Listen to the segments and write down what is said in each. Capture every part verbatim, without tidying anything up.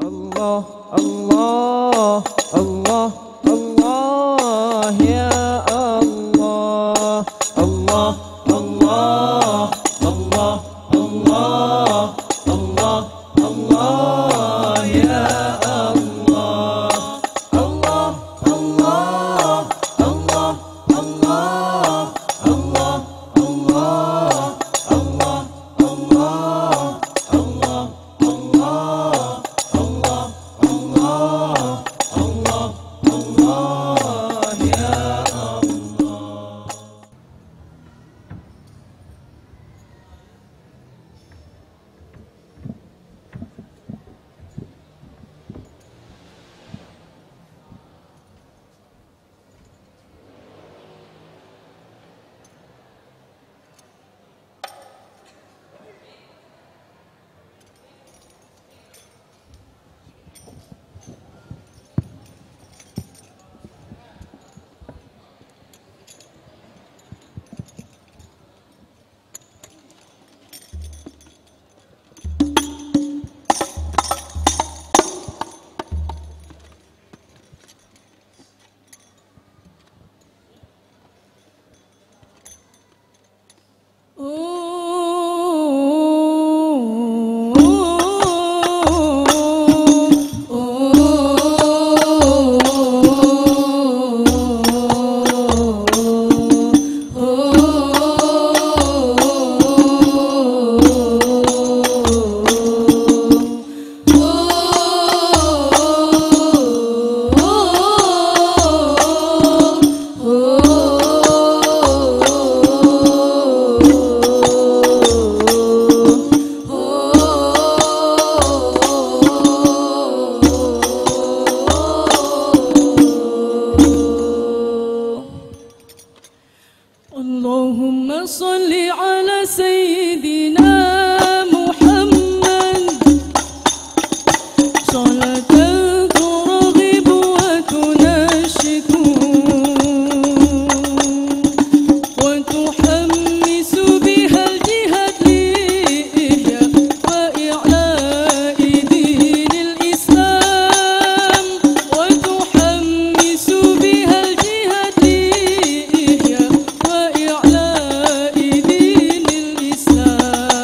Allah, Allah, Allah, Allah, ya Allah, Allah, Allah, Allah, Allah, Allah, Allah, ya Allah, Allah, Allah, Allah, Allah, Allah, Allah, Allah, Allah, Allah, Allah. Allahumma salli ala Sayyidina Muhammad salatan turghibu wa tunashiku wa tuhammisu biha al-jihad li-ihya wa i'la'i dinil Islam wa tuhammisu biha al-jihad li-ihya wa إعلاء دين الإسلام.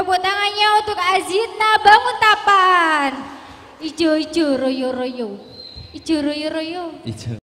Tepuk tangannya untuk AZ-ZIDNA bangun tapan. Ijo ijo royo royo. Ijo royo royo. Ijo